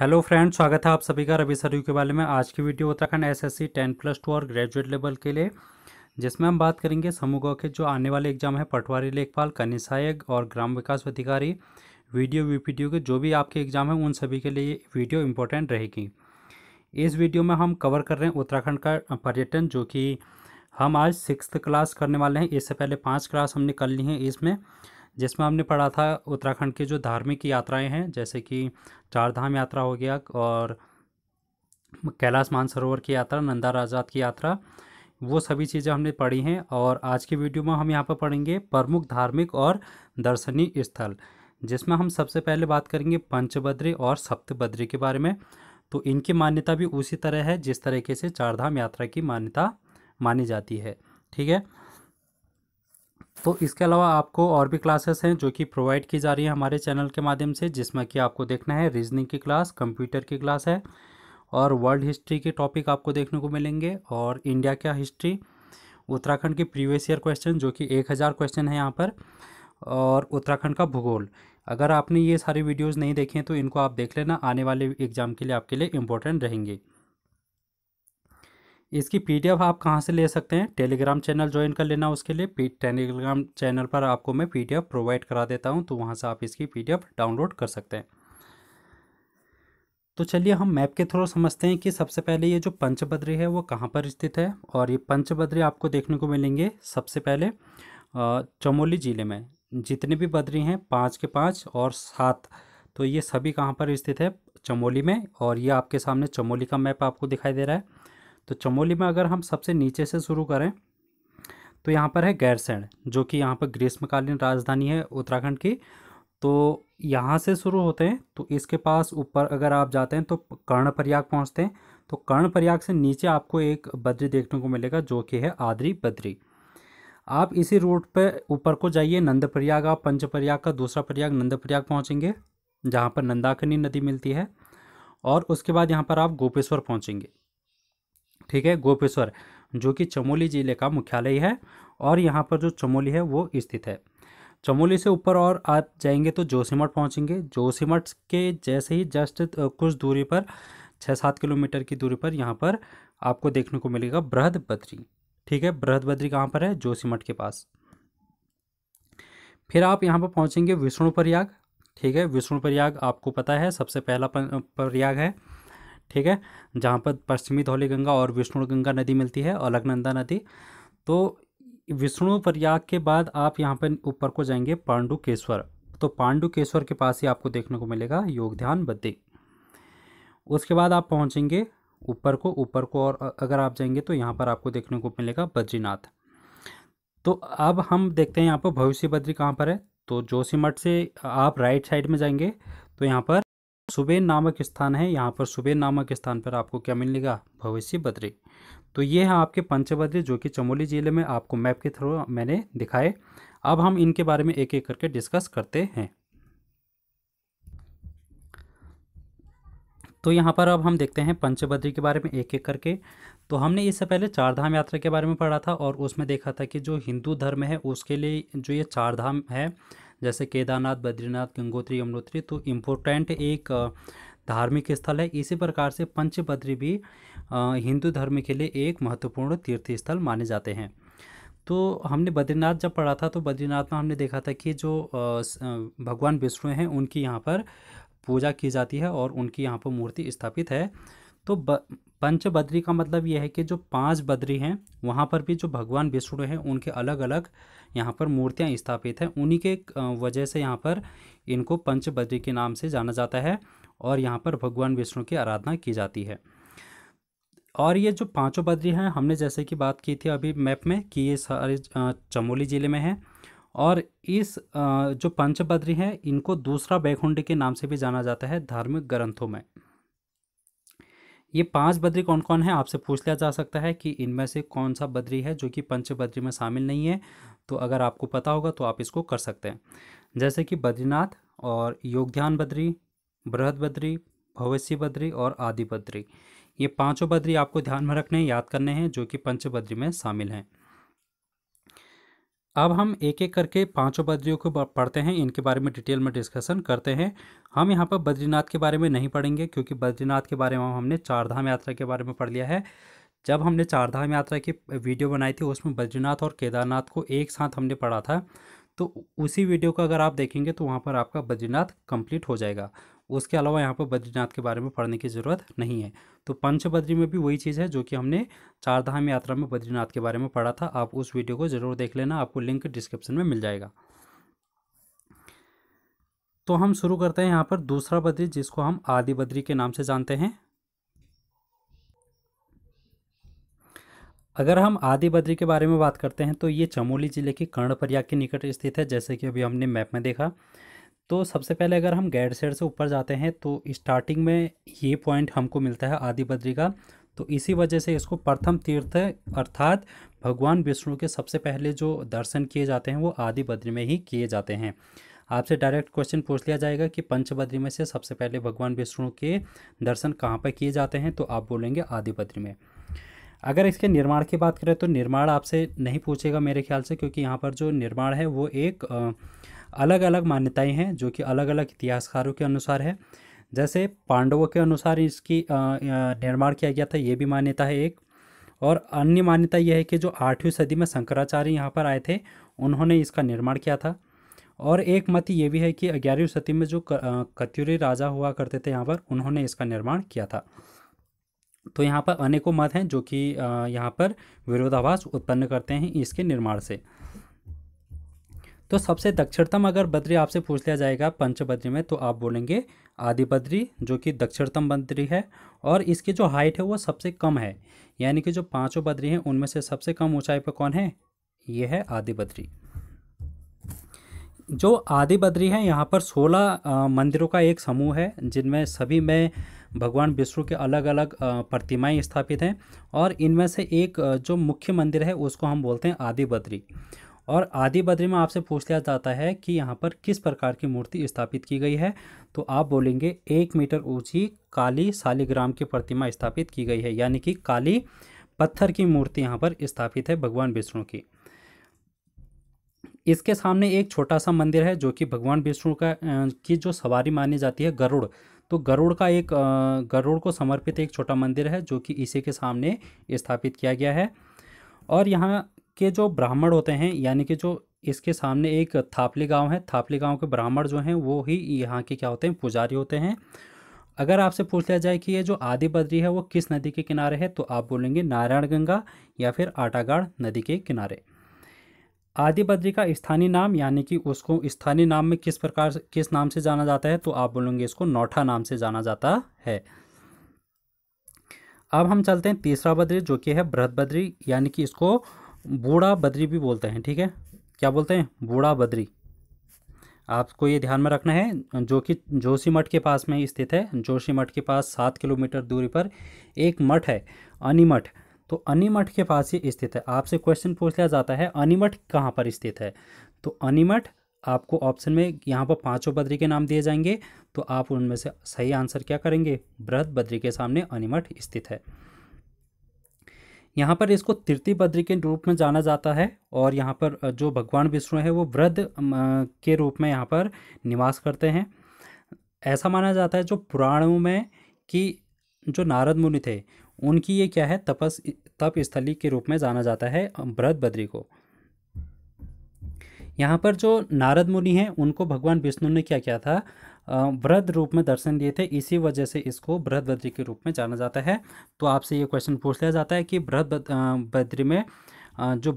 Hello friends, स्वागत है आप सभी का रवि सरयू के बारे में। आज की वीडियो उत्तराखंड एसएससी 10+2 और ग्रेजुएट लेवल के लिए, जिसमें हम बात करेंगे समूह के जो आने वाले एग्जाम है पटवारी, लेखपाल, कन्या सहायक और ग्राम विकास अधिकारी, वीडियो वीपीडीओ के जो भी आपके एग्जाम हैं उन सभी के लिए वीडियो इंपॉर्टेंट रहेगी। इस वीडियो में हम कवर कर रहे हैं उत्तराखंड का पर्यटन, जो कि हम आज 6th क्लास करने वाले हैं। इससे पहले 5 क्लास हमने कर ली हैं इसमें, जिसमें हमने पढ़ा था उत्तराखंड के जो धार्मिक यात्राएं हैं, जैसे कि चारधाम यात्रा हो गया और कैलाश मानसरोवर की यात्रा, नंदा राज की यात्रा, वो सभी चीज़ें हमने पढ़ी हैं। और आज की वीडियो में हम यहाँ पर पढ़ेंगे प्रमुख धार्मिक और दर्शनीय स्थल, जिसमें हम सबसे पहले बात करेंगे पंच बद्री और सप्त बद्री के बारे में। तो इनकी मान्यता भी उसी तरह है जिस तरीके से चारधाम यात्रा की मान्यता मानी जाती है, ठीक है। तो इसके अलावा आपको और भी क्लासेस हैं जो कि प्रोवाइड की जा रही है हमारे चैनल के माध्यम से, जिसमें कि आपको देखना है रीजनिंग की क्लास, कंप्यूटर की क्लास है और वर्ल्ड हिस्ट्री के टॉपिक आपको देखने को मिलेंगे, और इंडिया का हिस्ट्री, उत्तराखंड के प्रीवियस ईयर क्वेश्चन जो कि 1000 क्वेश्चन है यहाँ पर, और उत्तराखंड का भूगोल। अगर आपने ये सारी वीडियोस नहीं देखी हैं तो इनको आप देख लेना, आने वाले एग्जाम के लिए आपके लिए इम्पोर्टेंट रहेंगे। इसकी पीडीएफ आप कहाँ से ले सकते हैं? टेलीग्राम चैनल ज्वाइन कर लेना, उसके लिए टेलीग्राम चैनल पर आपको मैं पीडीएफ प्रोवाइड करा देता हूँ, तो वहाँ से आप इसकी पीडीएफ डाउनलोड कर सकते हैं। तो चलिए हम मैप के थ्रू समझते हैं कि सबसे पहले ये जो पंच बद्री है वो कहाँ पर स्थित है। और ये पंच बद्री आपको देखने को मिलेंगे सबसे पहले चमोली ज़िले में। जितने भी बद्री हैं 5 के 5 और 7, तो ये सभी कहाँ पर स्थित है? चमोली में। और ये आपके सामने चमोली का मैप आपको दिखाई दे रहा है। तो चमोली में अगर हम सबसे नीचे से शुरू करें तो यहाँ पर है गैरसैण, जो कि यहाँ पर ग्रीष्मकालीन राजधानी है उत्तराखंड की। तो यहाँ से शुरू होते हैं, तो इसके पास ऊपर अगर आप जाते हैं तो कर्ण प्रयाग पहुँचते हैं। तो कर्ण प्रयाग से नीचे आपको एक बद्री देखने को मिलेगा जो कि है आदि बद्री। आप इसी रूट पर ऊपर को जाइए, नंदप्रयाग, आप पंचप्रयाग का दूसरा प्रयाग नंदप्रयाग पहुँचेंगे, जहाँ पर नंदाकिनी नदी मिलती है। और उसके बाद यहाँ पर आप गोपेश्वर पहुँचेंगे, ठीक है, गोपेश्वर जो कि चमोली ज़िले का मुख्यालय है। और यहाँ पर जो चमोली है वो स्थित है। चमोली से ऊपर और आप जाएंगे तो जोशीमठ पहुँचेंगे। जोशीमठ के जैसे ही जस्ट कुछ दूरी पर, 6-7 किलोमीटर की दूरी पर, यहाँ पर आपको देखने को मिलेगा बृहद बद्री, ठीक है। बृहद बद्री कहाँ पर है? जोशीमठ के पास। फिर आप यहाँ पर पहुँचेंगे विष्णु प्रयाग, ठीक है। विष्णु प्रयाग आपको पता है सबसे पहला प्रयाग है, ठीक है, जहाँ पर पश्चिमी धौली गंगा और विष्णु गंगा नदी मिलती है, अलकनंदा नदी। तो विष्णु प्रयाग के बाद आप यहाँ पर ऊपर को जाएंगे पांडुकेश्वर। तो पांडुकेश्वर के पास ही आपको देखने को मिलेगा योगध्यान बद्री। उसके बाद आप पहुँचेंगे ऊपर को, और अगर आप जाएंगे तो यहाँ पर आपको देखने को मिलेगा बद्रीनाथ। तो अब हम देखते हैं यहाँ पर भविष्य बद्री कहाँ पर है। तो जोशीमठ से आप राइट साइड में जाएंगे तो यहाँ पर सुबेर नामक स्थान है। यहाँ पर सुबेर नामक स्थान पर आपको क्या मिलेगा? भविष्य बद्री। तो ये है आपके पंच बद्री जो कि चमोली ज़िले में आपको मैप के थ्रू मैंने दिखाए। अब हम इनके बारे में एक एक करके डिस्कस करते हैं। तो यहाँ पर अब हम देखते हैं पंच बद्री के बारे में एक एक करके। तो हमने इससे पहले चारधाम यात्रा के बारे में पढ़ा था, और उसमें देखा था कि जो हिंदू धर्म है उसके लिए जो ये चारधाम है, जैसे केदारनाथ, बद्रीनाथ, गंगोत्री, यमुनोत्री, तो इम्पोर्टेंट एक धार्मिक स्थल है। इसी प्रकार से पंच बद्री भी हिंदू धर्म के लिए एक महत्वपूर्ण तीर्थ स्थल माने जाते हैं। तो हमने बद्रीनाथ जब पढ़ा था तो बद्रीनाथ में हमने देखा था कि जो भगवान विष्णु हैं उनकी यहाँ पर पूजा की जाती है और उनकी यहाँ पर मूर्ति स्थापित है। तो पंच बद्री का मतलब यह है कि जो 5 बद्री हैं वहाँ पर भी जो भगवान विष्णु हैं उनके अलग अलग यहाँ पर मूर्तियाँ स्थापित हैं, उन्हीं के वजह से यहाँ पर इनको पंच बद्री के नाम से जाना जाता है, और यहाँ पर भगवान विष्णु की आराधना की जाती है। और ये जो 5 बद्री हैं, हमने जैसे कि बात की थी अभी मैप में कि ये सारे चमोली ज़िले में हैं। और इस जो पंच बद्री हैं इनको दूसरा वैकुंठ के नाम से भी जाना जाता है धार्मिक ग्रंथों में। ये 5 बद्री कौन कौन है आपसे पूछ लिया जा सकता है कि इनमें से कौन सा बद्री है जो कि पंच बद्री में शामिल नहीं है। तो अगर आपको पता होगा तो आप इसको कर सकते हैं, जैसे कि बद्रीनाथ और योगध्यान बद्री, बृहद बद्री, भविष्य बद्री और आदि बद्री। ये 5 बद्री आपको ध्यान में रखने हैं, याद करने हैं, जो कि पंच बद्री में शामिल हैं। अब हम एक एक करके पांचों बद्रियों को पढ़ते हैं, इनके बारे में डिटेल में डिस्कशन करते हैं। हम यहाँ पर बद्रीनाथ के बारे में नहीं पढ़ेंगे क्योंकि बद्रीनाथ के बारे में हमने चारधाम यात्रा के बारे में पढ़ लिया है। जब हमने चारधाम यात्रा की वीडियो बनाई थी उसमें बद्रीनाथ और केदारनाथ को एक साथ हमने पढ़ा था, तो उसी वीडियो का अगर आप देखेंगे तो वहाँ पर आपका बद्रीनाथ कंप्लीट हो जाएगा। उसके अलावा यहाँ पर बद्रीनाथ के बारे में पढ़ने की ज़रूरत नहीं है। तो पंच बद्री में भी वही चीज़ है जो कि हमने चारधाम यात्रा में बद्रीनाथ के बारे में पढ़ा था। आप उस वीडियो को ज़रूर देख लेना, आपको लिंक डिस्क्रिप्शन में मिल जाएगा। तो हम शुरू करते हैं यहाँ पर दूसरा बद्री, जिसको हम आदि बद्री के नाम से जानते हैं। अगर हम आदि बद्री के बारे में बात करते हैं तो ये चमोली ज़िले के कर्ण प्रयाग के निकट स्थित है, जैसे कि अभी हमने मैप में देखा। तो सबसे पहले अगर हम गैरसैण से ऊपर जाते हैं तो स्टार्टिंग में ये पॉइंट हमको मिलता है आदि बद्री का, तो इसी वजह से इसको प्रथम तीर्थ अर्थात भगवान विष्णु के सबसे पहले जो दर्शन किए जाते हैं वो आदि बद्री में ही किए जाते हैं। आपसे डायरेक्ट क्वेश्चन पूछ लिया जाएगा कि पंच बद्री में से सबसे पहले भगवान विष्णु के दर्शन कहाँ पर किए जाते हैं, तो आप बोलेंगे आदि बद्री में। अगर इसके निर्माण की बात करें तो निर्माण आपसे नहीं पूछेगा मेरे ख्याल से, क्योंकि यहाँ पर जो निर्माण है वो एक अलग अलग मान्यताएं हैं जो कि अलग अलग इतिहासकारों के अनुसार है। जैसे पांडवों के अनुसार इसकी निर्माण किया गया था, ये भी मान्यता है एक। और अन्य मान्यता यह है कि जो 8वीं सदी में शंकराचार्य यहाँ पर आए थे उन्होंने इसका निर्माण किया था। और एक मत ये भी है कि 11वीं सदी में जो कत्यूरी राजा हुआ करते थे यहाँ पर उन्होंने इसका निर्माण किया था। तो यहाँ पर अनेकों मत हैं जो कि यहाँ पर विरोधाभास उत्पन्न करते हैं इसके निर्माण से। तो सबसे दक्षिणतम अगर बद्री आपसे पूछ लिया जाएगा पंच बद्री में तो आप बोलेंगे आदि बद्री, जो कि दक्षिणतम बद्री है। और इसकी जो हाइट है वो सबसे कम है, यानी कि जो पांचों बद्री हैं उनमें से सबसे कम ऊंचाई पर कौन है, ये है आदि बद्री। जो आदि बद्री है यहाँ पर 16 मंदिरों का एक समूह है, जिनमें सभी में भगवान विष्णु के अलग अलग प्रतिमाएं स्थापित हैं। और इनमें से एक जो मुख्य मंदिर है उसको हम बोलते हैं आदि बद्री। और आदि बद्री में आपसे पूछ लिया जाता है कि यहाँ पर किस प्रकार की मूर्ति स्थापित की गई है, तो आप बोलेंगे 1 मीटर ऊंची काली शालिग्राम की प्रतिमा स्थापित की गई है, यानी कि काली पत्थर की मूर्ति यहाँ पर स्थापित है भगवान विष्णु की। इसके सामने एक छोटा सा मंदिर है जो कि भगवान विष्णु की जो सवारी मानी जाती है गरुड़, तो गरुड़ का एक गरुड़ को समर्पित एक छोटा मंदिर है जो कि इसी के सामने स्थापित किया गया है। और यहाँ के जो ब्राह्मण होते हैं, यानी कि जो इसके सामने एक थापली गांव है, थापली गांव के ब्राह्मण जो हैं वो ही यहाँ के क्या होते हैं, पुजारी होते हैं। अगर आपसे पूछ लिया जाए कि ये जो आदि बद्री है वो किस नदी के किनारे है, तो आप बोलेंगे नारायण गंगा या फिर आटागाड़ नदी के किनारे। आदि बद्री का स्थानीय नाम, यानी कि उसको स्थानीय नाम में किस प्रकार किस नाम से जाना जाता है, तो आप बोलेंगे इसको नौठा नाम से जाना जाता है। अब हम चलते हैं तीसरा बद्री जो कि है बृहद बद्री, यानी कि इसको बूढ़ा बद्री भी बोलते हैं। ठीक है, क्या बोलते हैं, बूढ़ा बद्री। आपको ये ध्यान में रखना है, जो कि जोशीमठ के पास में स्थित है। जोशीमठ के पास 7 किलोमीटर दूरी पर एक मठ है अनिमठ, तो अनिमठ के पास ही स्थित है। आपसे क्वेश्चन पूछ लिया जाता है अनिमठ कहाँ पर स्थित है, तो अनिमठ आपको ऑप्शन में यहाँ पर पांचों बद्री के नाम दिए जाएंगे, तो आप उनमें से सही आंसर क्या करेंगे, बृहद बद्री के सामने अनिमठ स्थित है। यहाँ पर इसको तृतीय बद्री के रूप में जाना जाता है। और यहाँ पर जो भगवान विष्णु है वो वृद्ध के रूप में यहाँ पर निवास करते हैं। ऐसा माना जाता है जो पुराणों में कि जो नारद मुनि थे उनकी ये क्या है, तप स्थली के रूप में जाना जाता है बृहद बद्री को। यहाँ पर जो नारद मुनि हैं उनको भगवान विष्णु ने क्या किया था, बृहद रूप में दर्शन दिए थे, इसी वजह से इसको बृहद बद्री के रूप में जाना जाता है। तो आपसे ये क्वेश्चन पूछ लिया जाता है कि बृहद बद्री में जो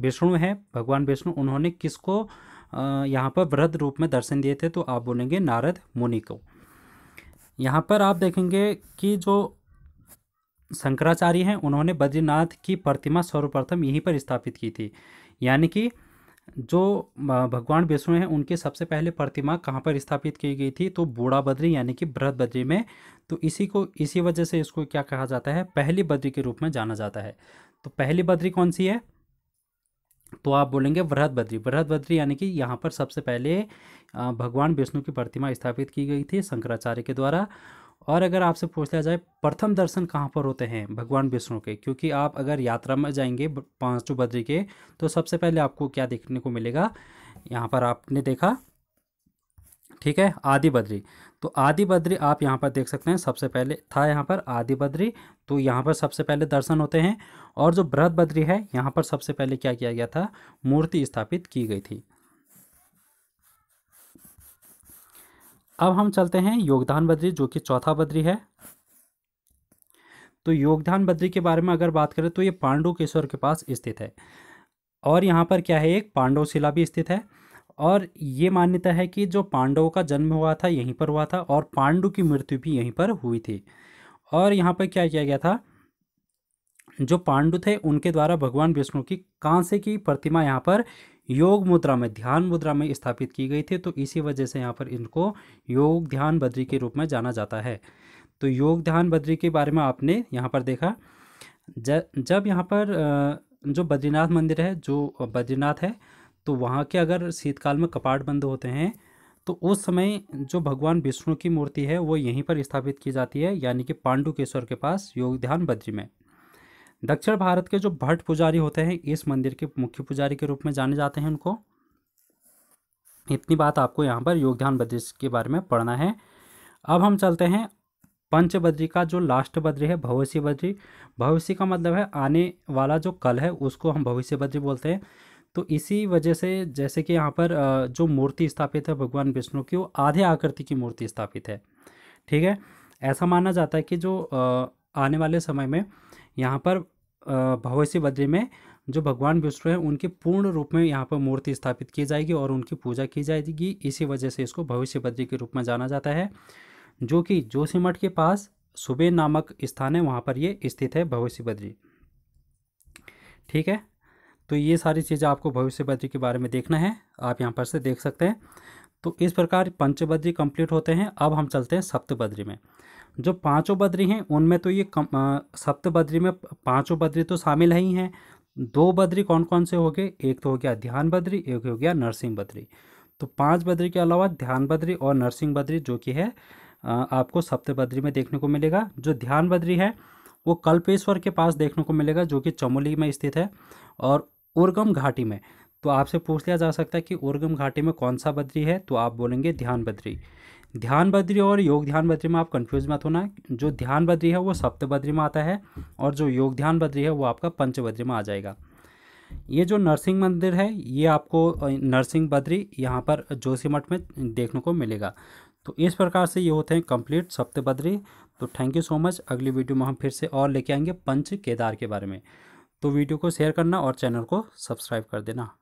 विष्णु हैं, भगवान विष्णु, उन्होंने किसको यहाँ पर बृहद रूप में दर्शन दिए थे, तो आप बोलेंगे नारद मुनि को। यहाँ पर आप देखेंगे कि जो शंकराचार्य हैं उन्होंने बद्रीनाथ की प्रतिमा सर्वप्रथम यहीं पर स्थापित की थी, यानी कि जो भगवान विष्णु हैं उनकी सबसे पहले प्रतिमा कहाँ पर स्थापित की गई थी, तो बूढ़ा बद्री यानी कि बृहद बद्री में। तो इसी वजह से इसको क्या कहा जाता है, पहली बद्री के रूप में जाना जाता है। तो पहली बद्री कौन सी है, तो आप बोलेंगे बृहद बद्री। बृहद बद्री यानी कि यहाँ पर सबसे पहले भगवान विष्णु की प्रतिमा स्थापित की गई थी शंकराचार्य के द्वारा। और अगर आपसे पूछ लिया जाए प्रथम दर्शन कहाँ पर होते हैं भगवान विष्णु के, क्योंकि आप अगर यात्रा में जाएंगे पांचों बद्री के तो सबसे पहले आपको क्या देखने को मिलेगा, यहाँ पर आपने देखा ठीक है आदि बद्री, तो आदि बद्री आप यहाँ पर देख सकते हैं, सबसे पहले था यहाँ पर आदि बद्री, तो यहाँ पर सबसे पहले दर्शन होते हैं। और जो बृहद बद्री है यहाँ पर सबसे पहले क्या किया गया था, मूर्ति स्थापित की गई थी। अब हम चलते हैं योगध्यान बद्री जो कि चौथा बद्री है। तो योगध्यान बद्री के बारे में अगर बात करें तो ये पांडुकेश्वर के पास स्थित है और यहाँ पर क्या है एक पांडवशिला भी स्थित है। और ये मान्यता है कि जो पांडवों का जन्म हुआ था यहीं पर हुआ था और पांडु की मृत्यु भी यहीं पर हुई थी। और यहाँ पर क्या किया गया था, जो पांडु थे उनके द्वारा भगवान विष्णु की कांसे की प्रतिमा यहाँ पर योग मुद्रा में ध्यान मुद्रा में स्थापित की गई थी, तो इसी वजह से यहाँ पर इनको योग ध्यान बद्री के रूप में जाना जाता है। तो योग ध्यान बद्री के बारे में आपने यहाँ पर देखा। जब यहाँ पर जो बद्रीनाथ मंदिर है जो बद्रीनाथ है तो वहाँ के अगर शीतकाल में कपाट बंद होते हैं तो उस समय जो भगवान विष्णु की मूर्ति है वो यहीं पर स्थापित की जाती है, यानी कि पांडुकेश्वर के पास योगध्यान बद्री में। दक्षिण भारत के जो भट्ट पुजारी होते हैं इस मंदिर के मुख्य पुजारी के रूप में जाने जाते हैं उनको। इतनी बात आपको यहाँ पर योगध्यान बद्री के बारे में पढ़ना है। अब हम चलते हैं पंच बद्री का जो लास्ट बद्री है भविष्य बद्री। भविष्य का मतलब है आने वाला जो कल है उसको हम भविष्य बद्री बोलते हैं। तो इसी वजह से जैसे कि यहाँ पर जो मूर्ति स्थापित है भगवान विष्णु की वो आधे आकृति की मूर्ति स्थापित है, ठीक है। ऐसा माना जाता है कि जो आने वाले समय में यहाँ पर भविष्य बद्री में जो भगवान विष्णु हैं उनके पूर्ण रूप में यहाँ पर मूर्ति स्थापित की जाएगी और उनकी पूजा की जाएगी, इसी वजह से इसको भविष्य बद्री के रूप में जाना जाता है। जो कि जोशीमठ के पास सुबेर नामक स्थान है वहाँ पर ये स्थित है भविष्य बद्री, ठीक है। तो ये सारी चीज़ें आपको भविष्य बद्री के बारे में देखना है, आप यहाँ पर से देख सकते हैं। तो इस प्रकार पंच बद्री कंप्लीट होते हैं। अब हम चलते हैं सप्त बद्री में। जो पांचों बद्री हैं उनमें तो ये सप्त बद्री में पांचों बद्री तो शामिल ही हैं। दो बद्री कौन कौन से हो गए, एक तो हो गया ध्यान बद्री, एक हो गया नरसिंह बद्री। तो पांच बद्री के अलावा ध्यान बद्री और नरसिंह बद्री जो कि है आपको सप्त बद्री में देखने को मिलेगा। जो ध्यान बद्री है वो कल्पेश्वर के पास देखने को मिलेगा जो कि चमोली में स्थित है और उर्गम घाटी में। तो आपसे पूछ लिया जा सकता है कि उर्गम घाटी में कौन सा बद्री है, तो आप बोलेंगे ध्यान बद्री। ध्यान बद्री और योग ध्यान बद्री में आप कंफ्यूज मत होना, जो ध्यान बद्री है वो सप्त बद्री में आता है और जो योग ध्यान बद्री है वो आपका पंच बद्री में आ जाएगा। ये जो नरसिंह मंदिर है ये आपको नरसिंह बद्री यहाँ पर जोशीमठ में देखने को मिलेगा। तो इस प्रकार से ये होते हैं कंप्लीट सप्त बद्री। तो थैंक यू सो मच। अगली वीडियो में हम फिर से और लेके आएंगे पंच केदार के बारे में। तो वीडियो को शेयर करना और चैनल को सब्सक्राइब कर देना।